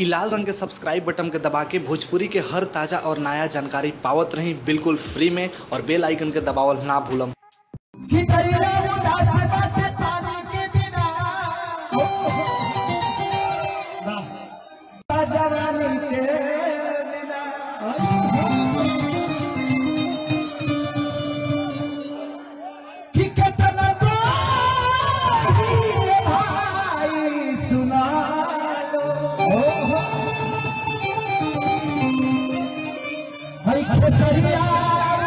ई लाल रंग के subscribe button के दबा के भोजपुरी के हर ताज़ा और नया जानकारी पावत रही बिल्कुल फ्री में, और बेल आइकन के दबावल ना भूलम। खेसरी लाल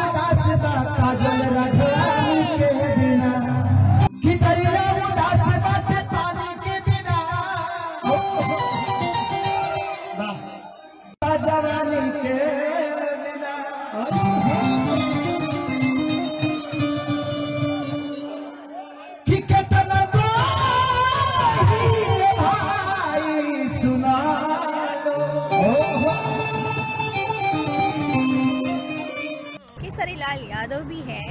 यदाव काजल रघवानी के बिना, खेसरी लाल यदाव से पानी के बिना, काजल रानी के बिना। भाई सुना लो, खेसरी लाल यादव भी है।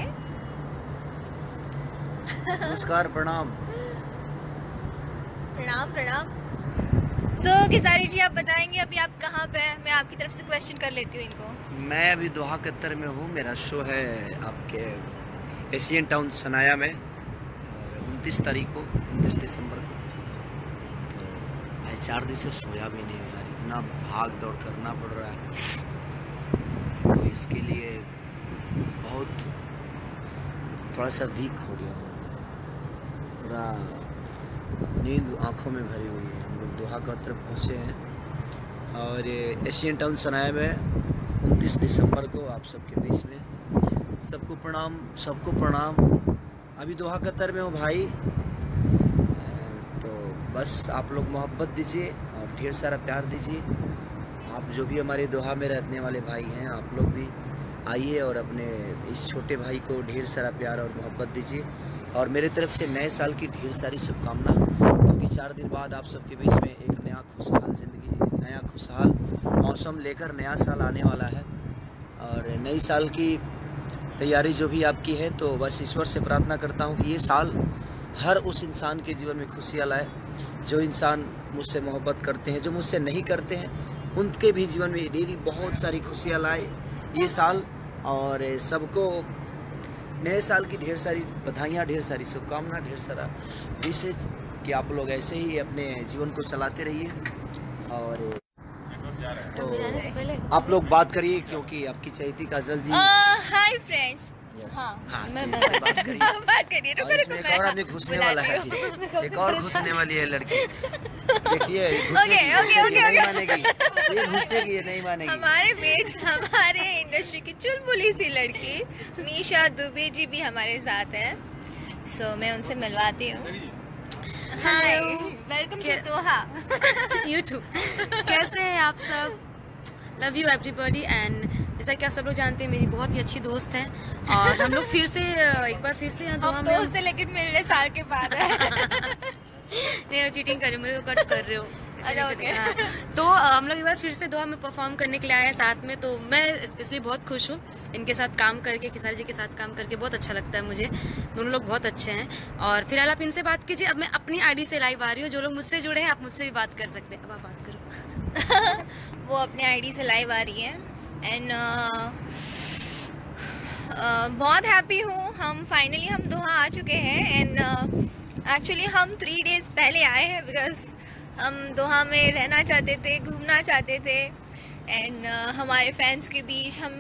नमस्कार, प्रणाम प्रणाम प्रणाम। खेसारी जी, आप बताएंगे अभी आप कहाँ पे हैं? मैं आपकी तरफ से क्वेश्चन कर लेती हूँ इनको। मैं अभी दोहा कतर में हूँ, मेरा शो है आपके एशियन टाउन सनाया में 29 दिसंबर को। तो मैं 4 दिन से सोया भी नहीं हूँ यार, इतना भाग दौड़ करना पड़ रहा है। तो इसके लिए बहुत थोड़ा सा वीक हो गया, पूरा नींद आँखों में भरी हुई है। हम लोग दोहा की तरफ पहुँचे हैं और एशियन टाउन सनाया में 29 दिसंबर को आप सबके बीच में। सबको प्रणाम, सबको प्रणाम। अभी दोहा कतर में हूँ भाई, तो बस आप लोग मोहब्बत दीजिए और ढेर सारा प्यार दीजिए। आप जो भी हमारे दोहा में रहने वाले भाई हैं, आप लोग भी आइए और अपने इस छोटे भाई को ढेर सारा प्यार और मोहब्बत दीजिए, और मेरे तरफ से नए साल की ढेर सारी शुभकामना। क्योंकि 4 दिन बाद आप सबके बीच में एक नया खुशहाल ज़िंदगी, नया खुशहाल मौसम लेकर नया साल आने वाला है, और नई साल की तैयारी जो भी आपकी है, तो बस ईश्वर से प्रार्थना करता हूँ कि ये साल हर उस इंसान के जीवन में खुशियाँ लाए जो इंसान मुझसे मोहब्बत करते हैं, जो मुझसे नहीं करते हैं उनके भी जीवन में डेली बहुत सारी खुशियाँ लाए ये साल। और सबको नए साल की ढेर सारी बधाइयाँ, ढेर सारी शुभकामना, ढेर सारा विशेष कि आप लोग ऐसे ही अपने जीवन को चलाते रहिए। और तो आप लोग बात करिए, क्योंकि आपकी चहेती काजल जी। Hi friends. हाँ, मैं बात करिए। एक और आदमी घुसने वाला है, एक और घुसने वाली है लड़की। देखिए नहीं मानेगी। हमारे बीच, हमारे इंडस्ट्री की चुलबुली सी लड़की मीशा दुबे जी भी हमारे साथ हैं। सो मैं उनसे मिलवाती हूँ। Hi, welcome to Doha YouTube. कैसे हैं आप सब? Love you everybody. एंड जैसा कि आप सब लोग जानते हैं, मेरी बहुत ही अच्छी दोस्त है और हम लोग फिर से एक बार हम दोस्त हैं, लेकिन मेरे साल के बाद नहीं, चीटिंग कर रहे हो, मेरे को कट कर रहे हो। तो हम लोग एक बार फिर से दोहा में परफॉर्म करने के लिए आए हैं साथ में। तो मैं स्पेशली बहुत खुश हूँ इनके साथ काम करके, खेसारी जी के साथ काम करके बहुत अच्छा लगता है मुझे। दोनों लोग बहुत अच्छे हैं। और फिलहाल आप इनसे बात कीजिए। अब मैं अपनी आईडी से लाइव आ रही हूँ, जो लोग मुझसे जुड़े हैं आप मुझसे भी बात कर सकते हैं। अब आप बात करो। वो अपने आईडी से लाइव आ रही है। एंड बहुत हैप्पी हूँ, हम फाइनली हम दोहा आ चुके हैं। एंड एक्चुअली हम 3 डेज पहले आए हैं, बिकॉज हम दोहा में रहना चाहते थे, घूमना चाहते थे। एंड हमारे फैंस के बीच हम